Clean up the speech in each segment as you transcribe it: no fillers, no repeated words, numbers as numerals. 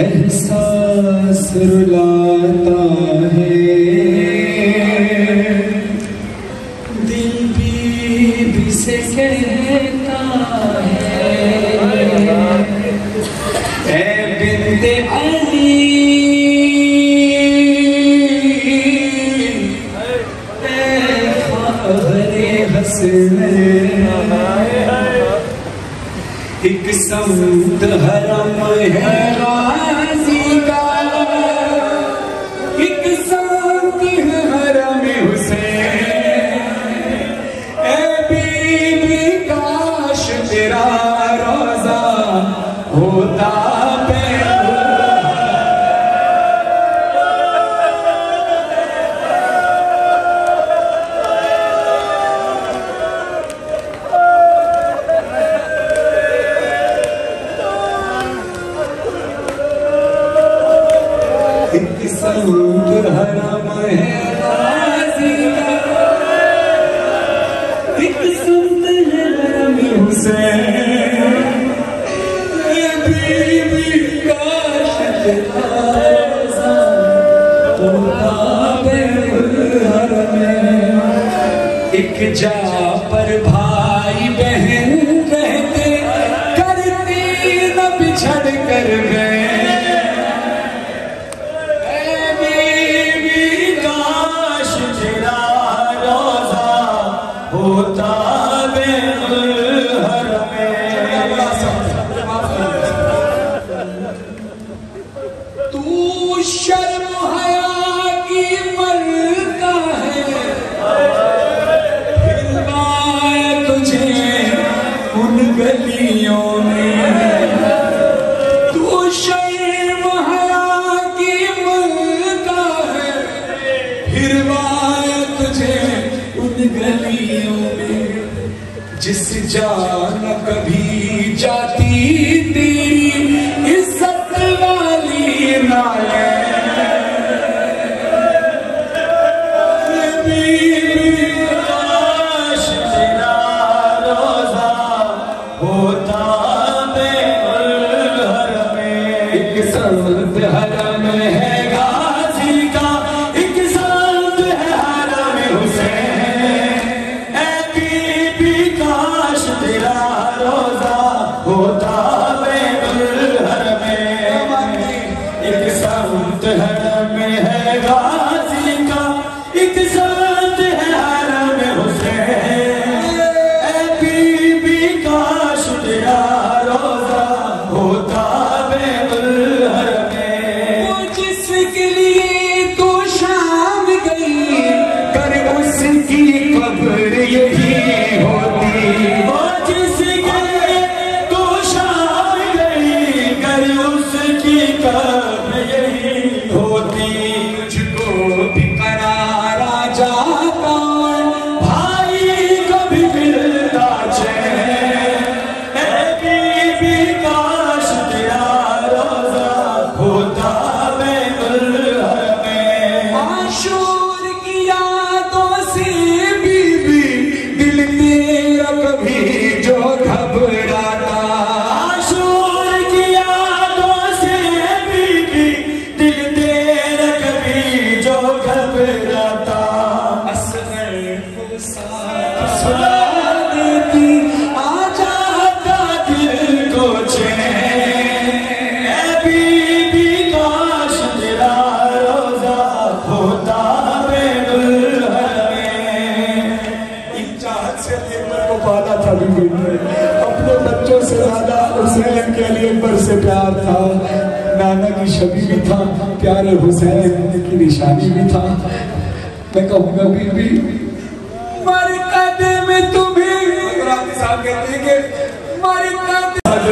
एहसास रुलाता है, दिल बीबी से कहता है, ऐ बिन्त अली ऐ ख़्वाहर ए हसनैन। एक समत हरम है गाजी का, एक समत हरम हुसैन। ऐ बीबी काश तेरा रोजा होता जा पर भाई बहन रहते, करते न बिछड़ कर गए। काश तेरा रोजा होता बेगुलहर में। तू शर्म हया की मरता है, गलियों में तू शर्म हया की मरता है, फिर वाय तुझे उन गलियों में। जिस जान कभी जाती तेरी इज्जत वाली नाले, हुसैन के लिए अकबर से प्यार था, नाना की छवि भी था, प्यारे हुसैन की निशानी भी था। मैं कहूँगा बीबी मरकद में तुम्हें मरकद में तुम्हें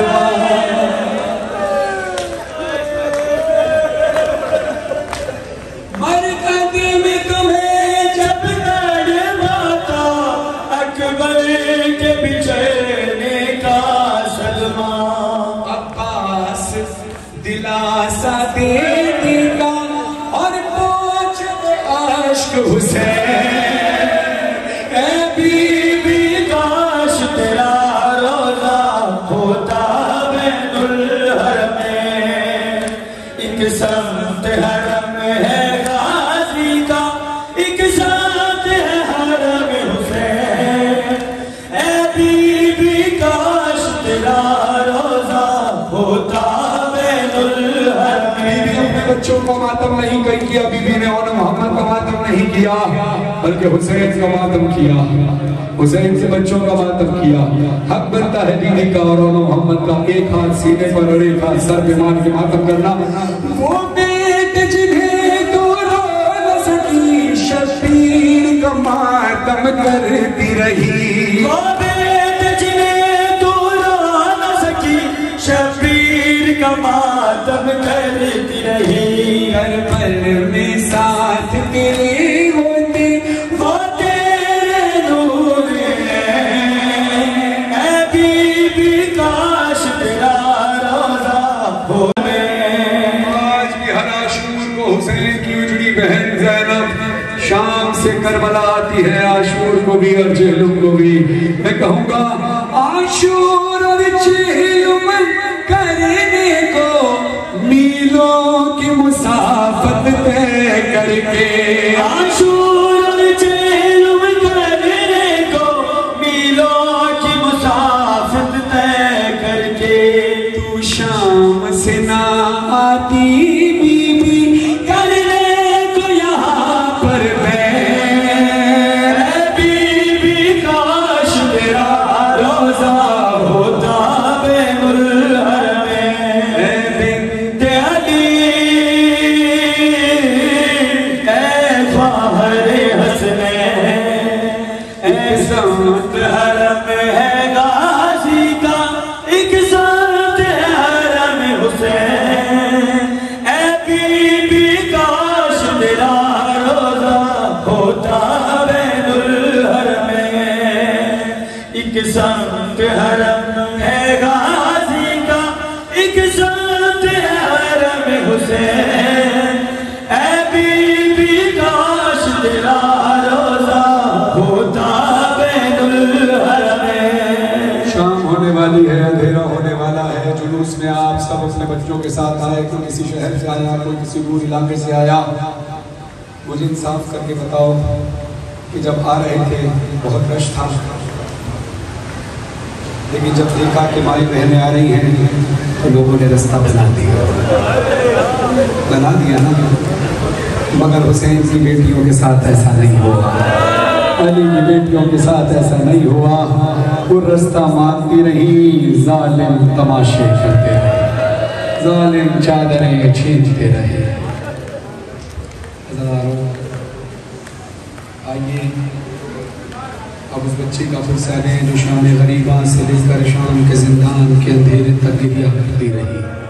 जब माता अकबर के बिछड़े दिलासा दे देता और पहुंच आश्क हुसैन। ऐ बीबी काश तेरा रोजा होता बेगुलहर में। एक साथ हरम है गाजी का, एक साथ है हरम हुसैन। ऐ बीबी काश तेरा रोजा होता बैनुल हरमैन। बीबी अपने बच्चों को मातम नहीं किया, बीबी ने और मोहम्मद का मातम नहीं किया बल्कि हुसैन का मातम किया, हुसैन से बच्चों का मातम किया। हक बनता है दीदी का और मोहम्मद का, एक हाथ सीने पर और एक हाथ सर पे मार के मातम करना। वो बेटे जिन्हें तो रो न सकी शबीर का मातम करती रही, वो बेटे जिन्हें तो रो न सकी शबीर का मातम करती रही। हर पल में साथ तेरे होते वो करबला आती है। आशूर को भी और चेहलुम को भी मैं कहूंगा आशूर और चेहलुम करने को मीलों की मुसाफत तय करके, आशूर और चेहलुम करने को मीलों की मुसाफत तय करके। तू शाम से ना आती बीबी में। आप सब अपने बच्चों के साथ आए, कोई किसी शहर से आया, कोई किसी दूर इलाके से आया। मुझे इंसाफ करके बताओ कि जब आ रहे थे बहुत रश था, लेकिन जब देखा कि माई बहनें आ रही हैं तो लोगों ने रास्ता बना दिया ना। मगर हुसैन की बेटियों के साथ ऐसा नहीं हुआ, अली की बेटियों के साथ ऐसा नहीं हुआ। वो रास्ता मांगती रही, जालिम तमाशे करते रहे, जालिम चादरें छीनते रहे। आइए अब उस बच्ची का फुर्सत है जो शाम गरीबां से लेकर शाम के जिंदान के अंधेरे तक गिरिया करती रही।